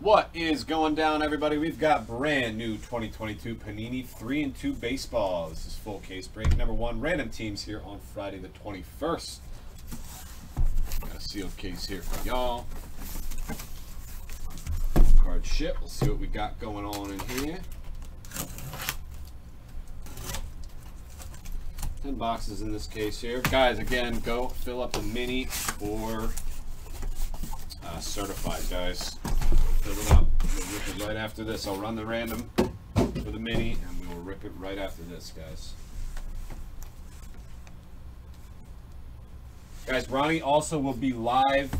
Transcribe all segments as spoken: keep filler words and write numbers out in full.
What is going down, everybody? We've got brand new twenty twenty-two Panini three and two Baseball. This is full case break number one. Random teams here on Friday the twenty-first. Got a sealed case here for y'all. Card ship. Let's see what we got going on in here. ten boxes in this case here. Guys, again, go fill up the mini or uh, certified, guys. Fill it up. We'll rip it right after this. I'll run the random for the mini, and we will rip it right after this, guys. Guys, Ronnie also will be live.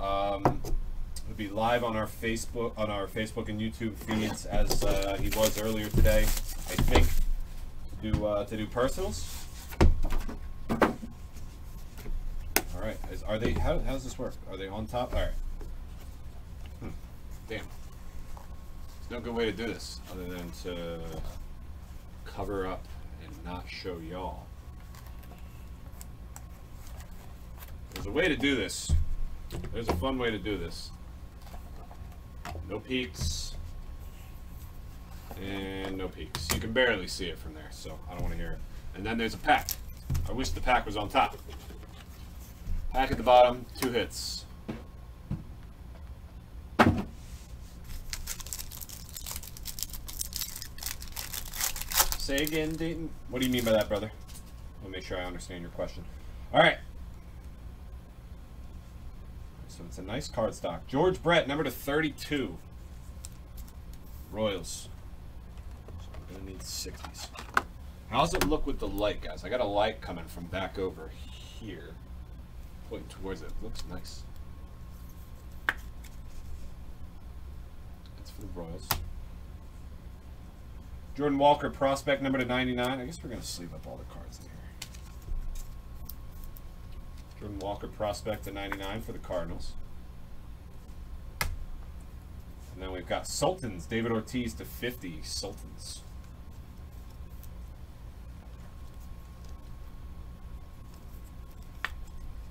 Um, will be live on our Facebook, on our Facebook and YouTube feeds, as uh, he was earlier today, I think, to do uh, to do personals. All right. Is, are they? How, how does this work? Are they on top? All right. Damn. There's no good way to do this other than to cover up and not show y'all. There's a way to do this. There's a fun way to do this. No peaks. And no peaks. You can barely see it from there, so I don't want to hear it. And then there's a pack. I wish the pack was on top. Pack at the bottom, two hits. Say again, Dayton. What do you mean by that, brother? I'll make sure I understand your question. All right. So it's a nice card stock. George Brett, number to thirty-two. Royals. So I'm gonna need sixties. How's it look with the light, guys? I got a light coming from back over here, pointing towards it. Looks nice. That's for the Royals. Jordan Walker, prospect, number to ninety-nine. I guess we're going to sleeve up all the cards in here. Jordan Walker, prospect to ninety-nine for the Cardinals. And then we've got Sultans, David Ortiz to fifty, Sultans.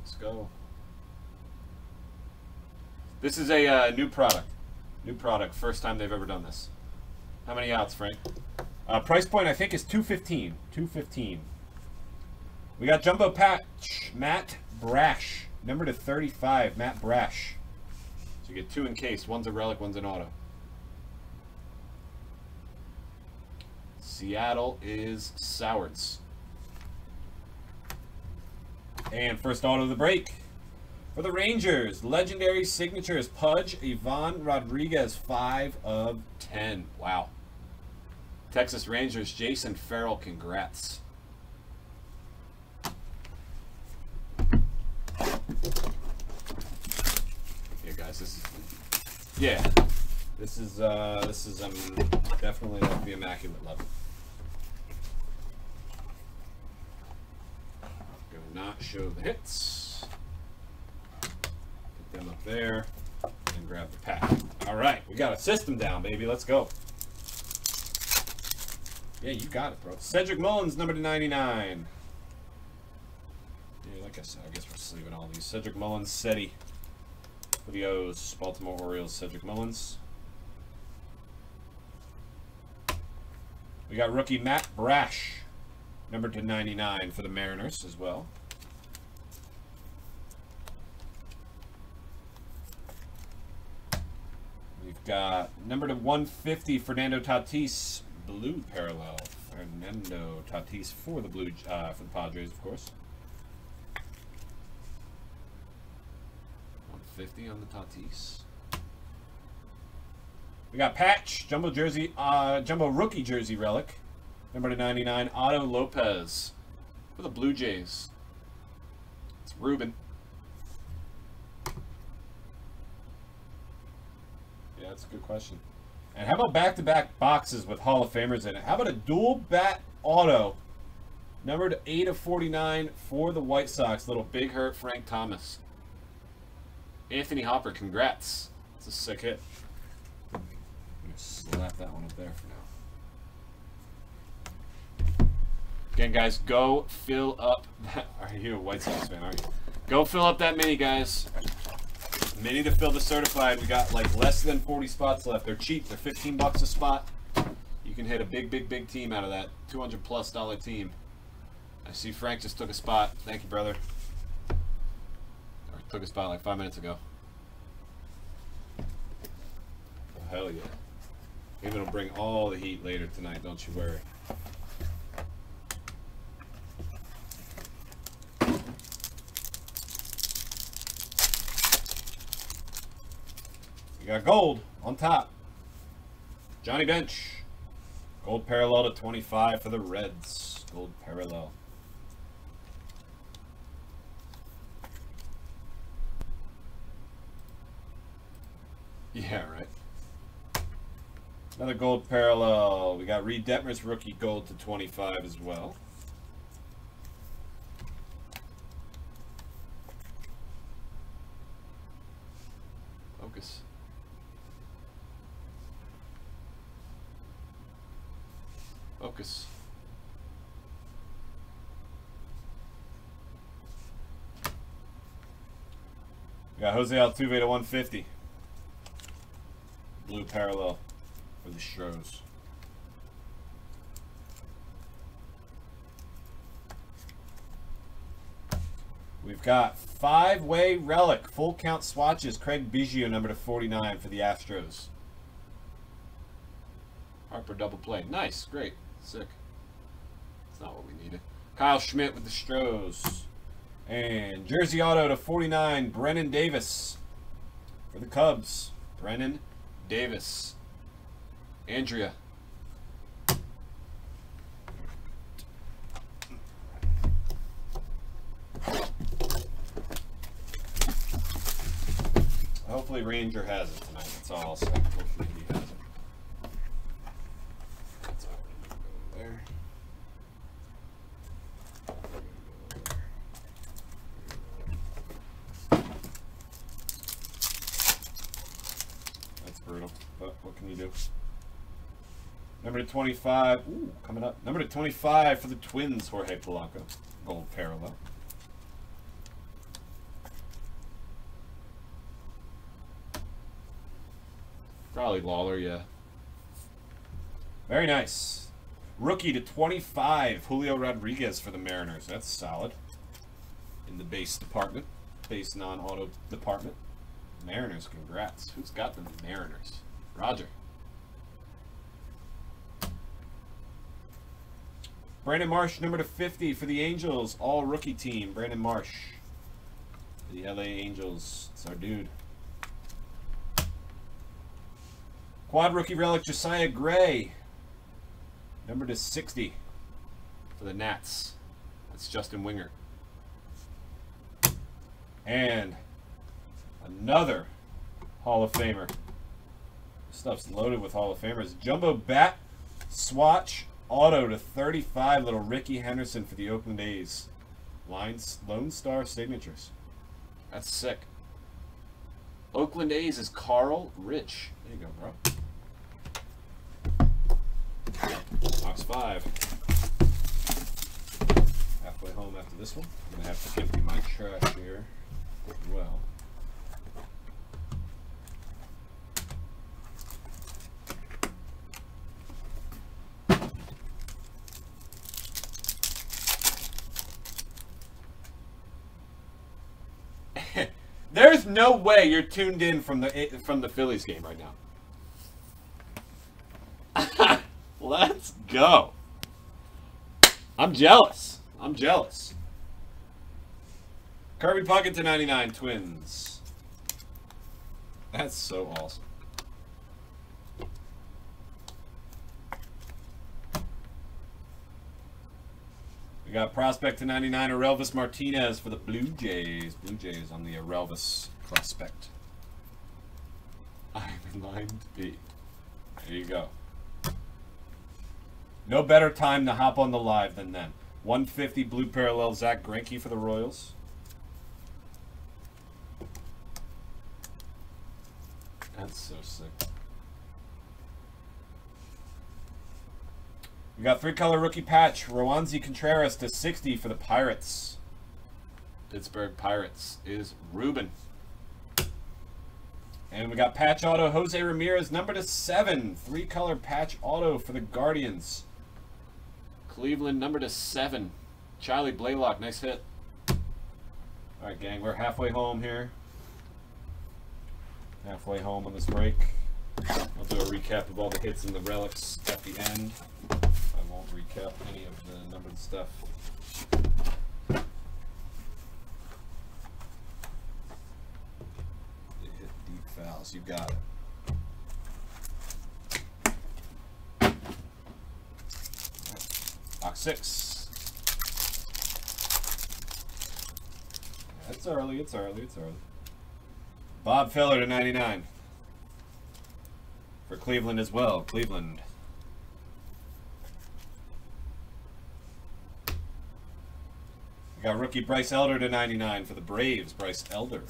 Let's go. This is a uh, new product. New product, first time they've ever done this. How many outs, Frank? Uh, price point, I think, is two fifteen. two fifteen. We got Jumbo Patch, Matt Brash. Number to thirty-five, Matt Brash. So you get two in case. One's a relic, one's an auto. Seattle is Sowards. And first auto of the break. For the Rangers, legendary signatures, Pudge, Ivan Rodriguez, five of ten. Wow. Texas Rangers, Jason Ferrell, congrats. Yeah, guys, this is, yeah, this is, uh, this is um, definitely at the immaculate level. I'm going to not show the hits. Them up there and grab the pack. All right, we got a system down, baby. Let's go. Yeah, you got it, bro. Cedric Mullins, number to ninety-nine. Yeah, like I said, I guess we're sleeving all these. Cedric Mullins, SETI. For the O's, Baltimore Orioles, Cedric Mullins. We got rookie Matt Brash, number to ninety-nine for the Mariners as well. We've got number to one fifty, Fernando Tatis, blue parallel. Fernando Tatis for the blue, uh, for the Padres, of course. one fifty on the Tatis. We got Patch, jumbo jersey, uh, jumbo rookie jersey relic, number to ninety-nine, Otto Lopez for the Blue Jays. It's Ruben. That's a good question. And how about back-to-back boxes with Hall of Famers in it? How about a dual bat auto, numbered eight of forty-nine for the White Sox? Little Big Hurt, Frank Thomas. Anthony Hopper, congrats. That's a sick hit. I'm gonna slap that one up there for now. Again, guys, go fill up that. Are you a White Sox fan, aren't you? Go fill up that mini, guys. Mini to fill the certified. We got like less than forty spots left. They're cheap. They're fifteen bucks a spot. You can hit a big, big, big team out of that. two hundred plus dollar team. I see Frank just took a spot. Thank you, brother. Or took a spot like five minutes ago. Oh, hell yeah. Maybe it'll bring all the heat later tonight, don't you worry. You got gold on top. Johnny Bench. Gold parallel to twenty-five for the Reds. Gold parallel. Yeah, right. Another gold parallel. We got Reid Detmers rookie gold to twenty-five as well. Focus. Focus. We got Jose Altuve to one fifty. Blue parallel for the Stros. We've got five-way relic, full count swatches, Craig Biggio number to forty-nine for the Astros. Harper double play. Nice, great, sick. That's not what we needed. Kyle Schmidt with the Stros. And jersey auto to forty-nine, Brennan Davis for the Cubs. Brennan Davis. Andrea. Hopefully Ranger has it tonight. That's all I'll say. Hopefully he has it. That's all we're gonna go over there. That's brutal. But what can you do? Number to twenty-five, ooh, coming up. Number to twenty-five for the Twins, Jorge Polanco. Gold parallel. Probably Lawler, yeah. Very nice. Rookie to twenty-five, Julio Rodriguez for the Mariners. That's solid. In the base department. Base non-auto department. Mariners, congrats. Who's got the Mariners? Roger. Brandon Marsh, number to fifty for the Angels. All-rookie team, Brandon Marsh. The L A Angels. It's our dude. Quad rookie relic, Josiah Gray. Number to sixty for the Nats. That's Justin Winger. And another Hall of Famer. This stuff's loaded with Hall of Famers. Jumbo bat, swatch. Auto to thirty-five, little Ricky Henderson for the Oakland A's. Lines, Lone Star signatures. That's sick. Oakland A's is Carl Rich. There you go, bro. Box five. Halfway home after this one. I'm going to have to empty my trash here as well. There's no way you're tuned in from the from the Phillies game right now. Let's go. I'm jealous. I'm jealous. Kirby Puckett to ninety-nine, Twins. That's so awesome. We got prospect to ninety-nine, Aurelvis Martinez for the Blue Jays. Blue Jays on the Aurelvis prospect. I'm in line to be. There you go. No better time to hop on the live than then. one fifty blue parallel, Zach Greinke for the Royals. That's so sick. We got three-color rookie patch, Rowanzi Contreras to sixty for the Pirates. Pittsburgh Pirates is Ruben. And we got patch auto Jose Ramirez, number to seven. Three color patch auto for the Guardians. Cleveland, number to seven. Charlie Blaylock, nice hit. All right, gang, we're halfway home here. Halfway home on this break. I'll do a recap of all the hits and the relics at the end. I won't recap any of the numbered stuff. You hit deep fouls, you got it. Box six. It's early, it's early, it's early. Bob Feller to ninety-nine. For Cleveland as well. Cleveland. We got rookie Bryce Elder to ninety-nine for the Braves. Bryce Elder.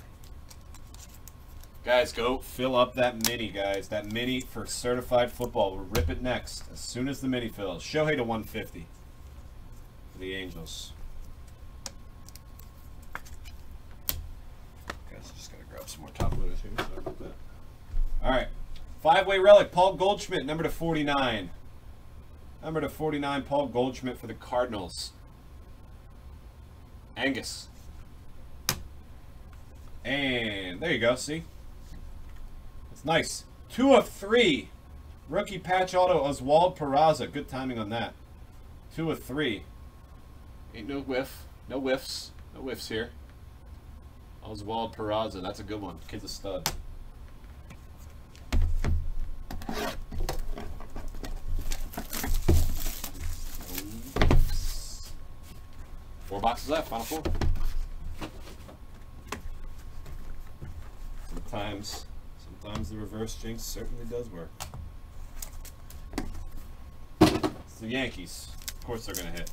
Guys, go fill up that mini, guys. That mini for certified football. We'll rip it next as soon as the mini fills. Shohei to one fifty for the Angels. Guys, just gotta grab some more top loaders here. Sorry about that. All right. Five-way relic, Paul Goldschmidt, number to forty-nine. Number to forty-nine, Paul Goldschmidt for the Cardinals. Angus. And there you go, see? It's nice. Two of three. Rookie patch auto, Oswald Peraza. Good timing on that. Two of three. Ain't no whiff. No whiffs. No whiffs here. Oswald Peraza. That's a good one. Kid's a stud. Four boxes left, final four. Sometimes, sometimes the reverse jinx certainly does work. It's the Yankees. Of course they're gonna hit.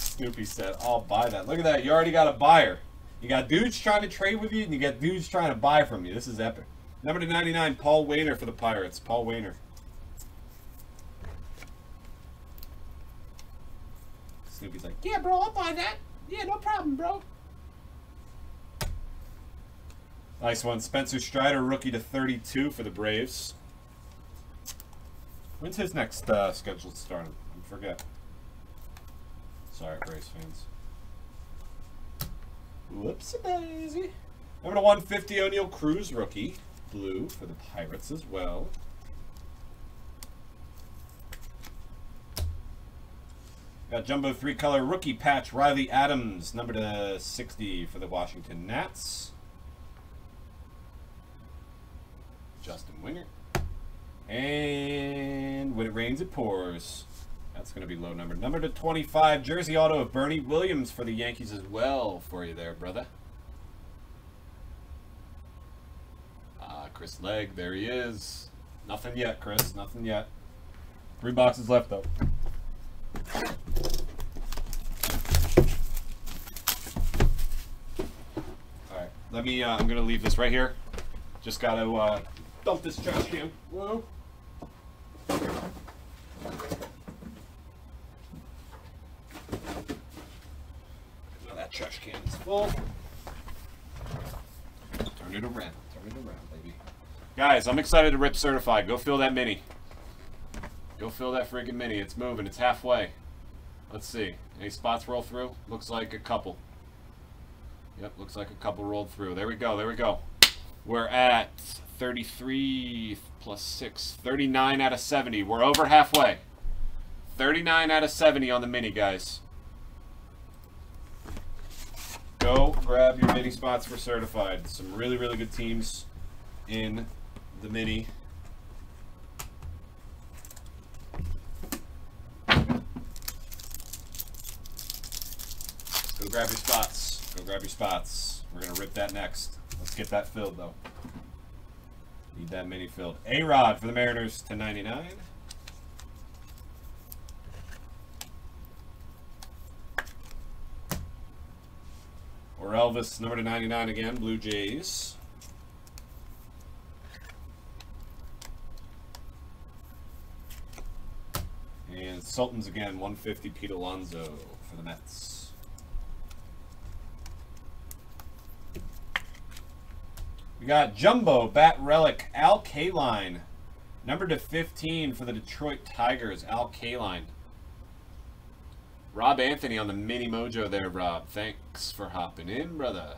Snoopy said, I'll buy that. Look at that, you already got a buyer. You got dudes trying to trade with you, and you got dudes trying to buy from you. This is epic. Number to ninety-nine, Paul Waner for the Pirates. Paul Waner. Snoopy's like, yeah, bro, I'll buy that. Yeah, no problem, bro. Nice one. Spencer Strider, rookie to thirty-two for the Braves. When's his next uh, scheduled start? I forget. Sorry, Braves fans. Whoopsie daisy. Number to one fifty, O'Neill Cruz, rookie. Blue for the Pirates as well. Got jumbo three color rookie patch, Riley Adams, number to sixty for the Washington Nats. Justin Winger. And when it rains, it pours. That's going to be low number. Number to twenty-five, jersey auto of Bernie Williams for the Yankees as well for you there, brother. Ah, uh, Chris Legg, there he is. Nothing yet, Chris. Nothing yet. Three boxes left, though. All right, let me, uh, I'm going to leave this right here. Just got to uh, dump this trash can. Whoa. Trash can is full. Turn it around. Turn it around, baby. Guys, I'm excited to rip certified. Go fill that mini. Go fill that freaking mini. It's moving. It's halfway. Let's see. Any spots roll through? Looks like a couple. Yep, looks like a couple rolled through. There we go. There we go. We're at thirty-three plus six. thirty-nine out of seventy. We're over halfway. thirty-nine out of seventy on the mini, guys. Go grab your mini spots for certified. Some really, really good teams in the mini. Go grab your spots. Go grab your spots. We're going to rip that next. Let's get that filled, though. Need that mini filled. A-Rod for the Mariners to ninety-nine. Or Elvis, number to ninety-nine again, Blue Jays. And Sultans again, one fifty, Pete Alonso for the Mets. We got Jumbo Bat Relic Al Kaline. Number to fifteen for the Detroit Tigers, Al Kaline. Rob Anthony on the Mini Mojo there, Rob. Thanks for hopping in, brother.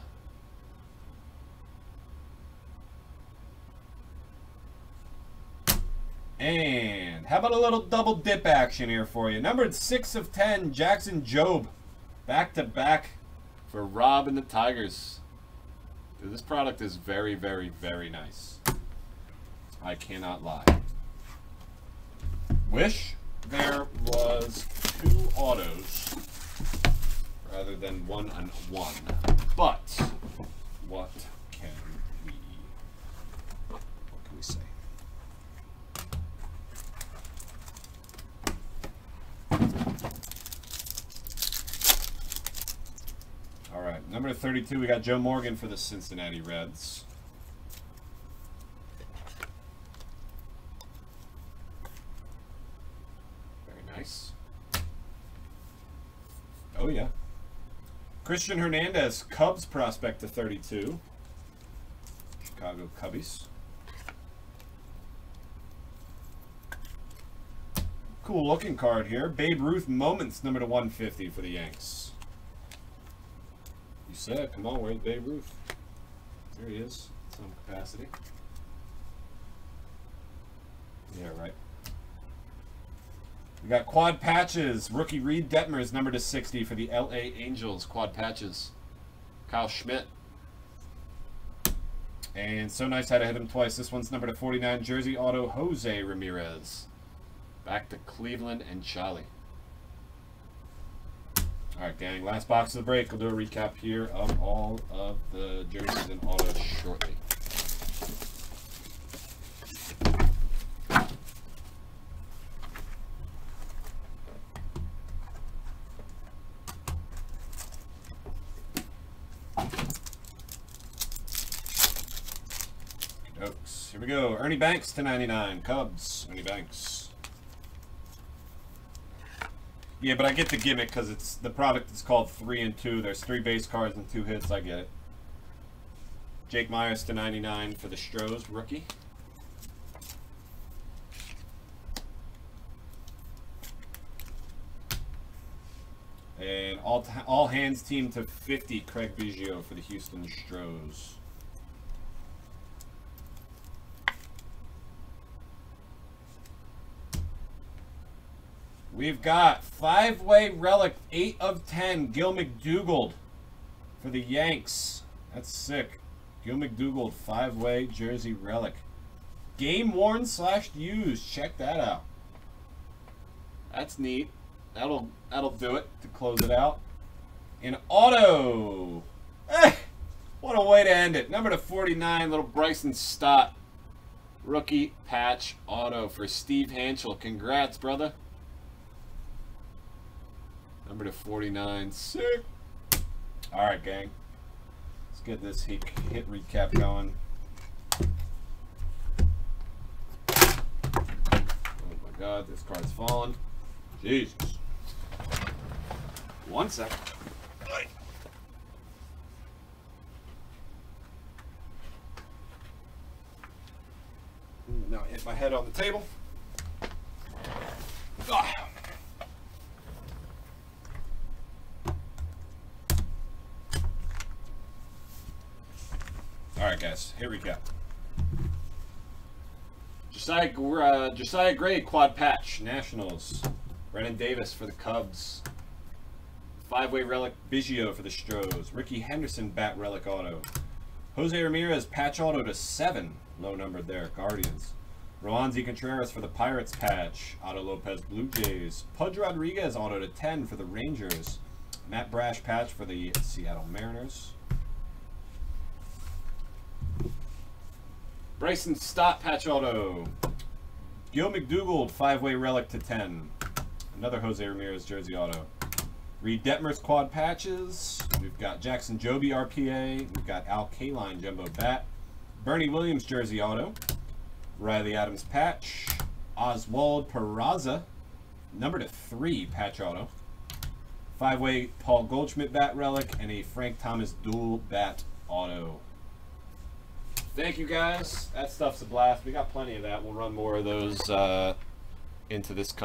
And how about a little double dip action here for you? Numbered six of ten, Jackson Jobe. Back to back for Rob and the Tigers. Dude, this product is very, very, very nice. I cannot lie. Wish there was two autos rather than one and one. But what can we what can we say? All right, number thirty-two, we got Joe Morgan for the Cincinnati Reds. Oh, yeah. Christian Hernandez, Cubs prospect to thirty-two. Chicago Cubbies. Cool looking card here. Babe Ruth Moments, number to one fifty for the Yanks. You said, come on, where's Babe Ruth? There he is, some capacity. Yeah, right. We got quad patches. Rookie Reid Detmers, number to sixty for the L A Angels. Quad patches. Kyle Schmidt. And so nice how to hit him twice. This one's number to forty-nine. Jersey auto Jose Ramirez. Back to Cleveland and Charlie. All right, gang. Last box of the break. We'll do a recap here of all of the jerseys and autos shortly. Here we go. Ernie Banks to ninety-nine. Cubs. Ernie Banks. Yeah, but I get the gimmick because it's the product is called three and two. There's three base cards and two hits. I get it. Jake Myers to ninety-nine for the Stros rookie. And all t all hands team to fifty. Craig Biggio for the Houston Stros. We've got five-way relic, eight of ten, Gil McDougald for the Yanks. That's sick. Gil McDougald, five-way jersey relic. Game-worn slash used. Check that out. That's neat. That'll, that'll do it to close it out. An auto. Eh, what a way to end it. Number to forty-nine, little Bryson Stott. Rookie patch auto for Steve Hanchel. Congrats, brother. Number to forty-nine, sick. All right, gang. Let's get this hit, hit recap going. Oh my God, this card's falling. Jesus. One sec. Now I hit my head on the table. Ah. Alright guys, here we go. Josiah, uh, Josiah Gray, quad patch, Nationals. Brennan Davis for the Cubs. Five-way relic, Biggio for the Stros. Ricky Henderson, bat relic auto. Jose Ramirez, patch auto to seven. Low numbered there, Guardians. Rowanzi Contreras for the Pirates patch. Otto Lopez, Blue Jays. Pudge Rodriguez, auto to ten for the Rangers. Matt Brash, patch for the Seattle Mariners. Bryson Stott, patch auto. Gil McDougald, five-way relic to ten. Another Jose Ramirez jersey auto. Reid Detmers, quad patches. We've got Jackson Jobe, R P A. We've got Al Kaline, jumbo bat. Bernie Williams, jersey auto. Riley Adams, patch. Oswald Peraza, number to three, patch auto. Five-way Paul Goldschmidt, bat relic. And a Frank Thomas dual bat auto. Thank you guys. That stuff's a blast. We got plenty of that. We'll run more of those uh, into this coming.